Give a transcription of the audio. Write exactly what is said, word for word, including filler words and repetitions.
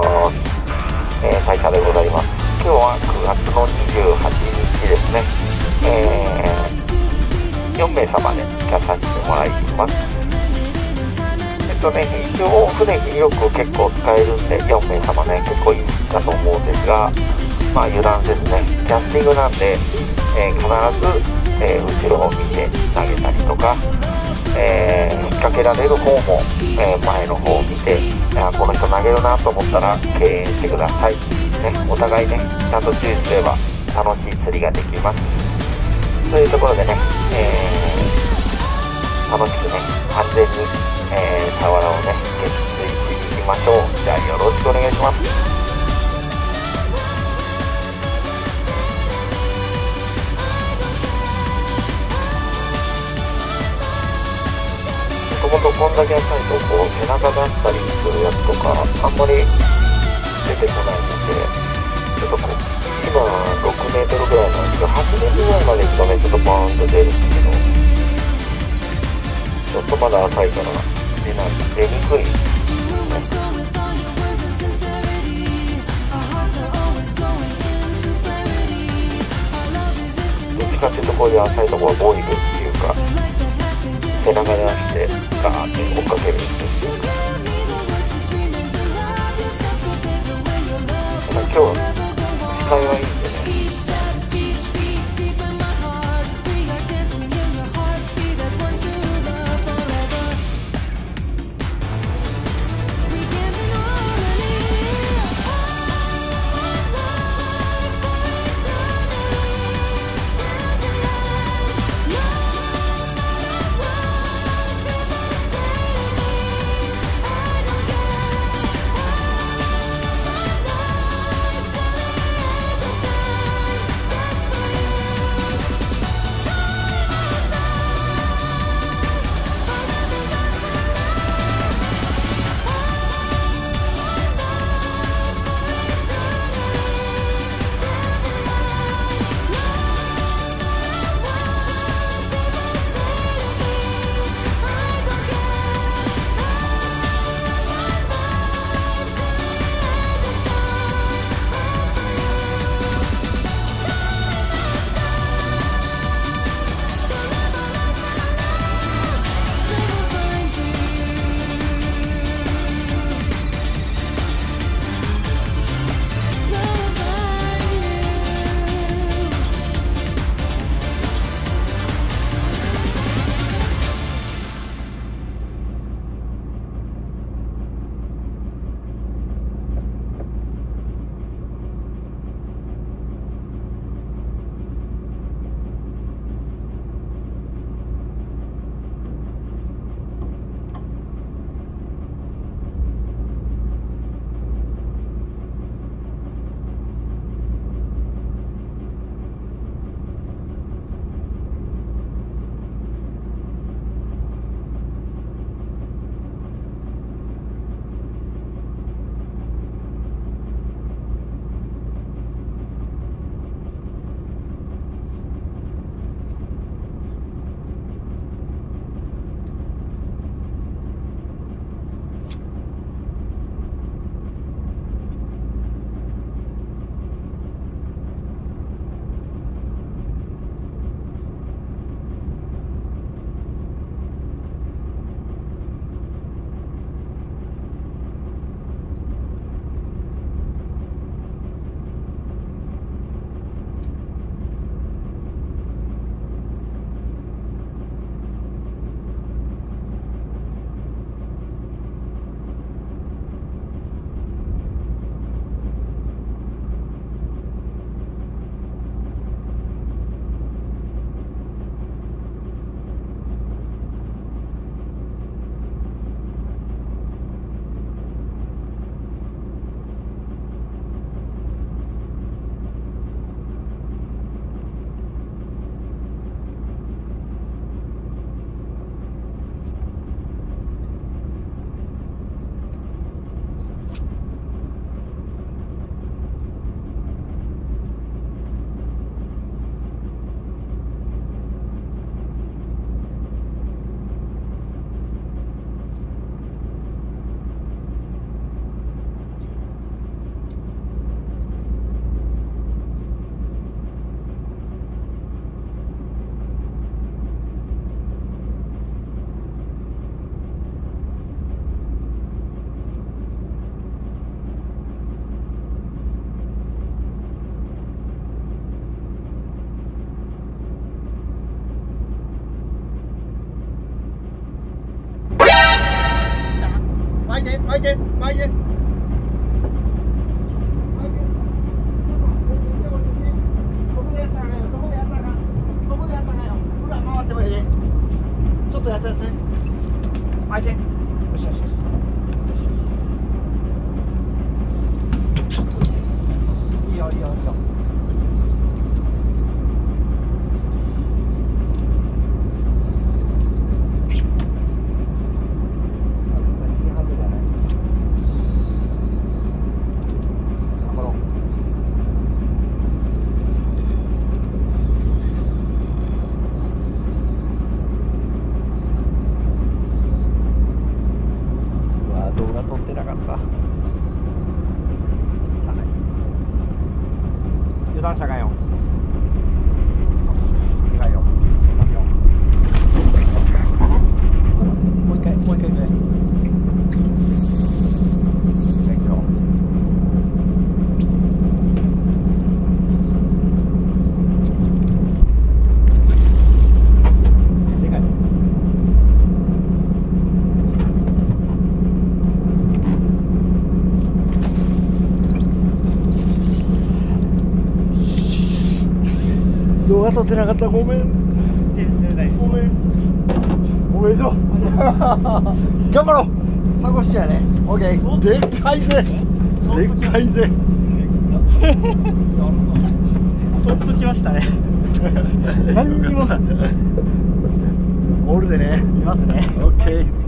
ます。えー、大佐でございます。今日はくがつのにじゅうはちにちですね、えー、よんめいさまで行かさせてもらいます。えっとね、一応船広く結構使えるんでよんめいさまね、結構いいかと思うんですが、まあ油断ですね。キャスティングなんで、えー、必ず、えー、後ろを見て投げたりとか、えー、引っ掛けられる方も、えー、前の方を見て、あ、この人投げるなと思ったら敬遠してください、ね、お互いね、ちゃんと注意すれば楽しい釣りができます。というところでね、えー、楽しくね、安全に、えー、サワラをね、撃墜していきましょう。じゃあよろしくお願いします。もともとこんだけ浅いとこう背中だったりするやつとかあんまり出てこないので、ちょっとこう今ろくメートルぐらいなんですけど、はちメートルぐらいまで行くとね、ちょっとバーンと出るんですけど、ちょっとまだ浅いから出ない、出にくいですね。どっちかっていうとこういう浅いところがボイルっていうか、背中で出してガーッと追っかけるんですよ。今日は視界はいいんで巻いて巻いて巻いて。 撮ってなかったごめん。全然ないです。ごめん。おめでとう。頑張ろう。サコシやね。オッケー。でっかいぜ。でっかいぜ。そっときましたね。何にも。オールでね。いますね。オッケー。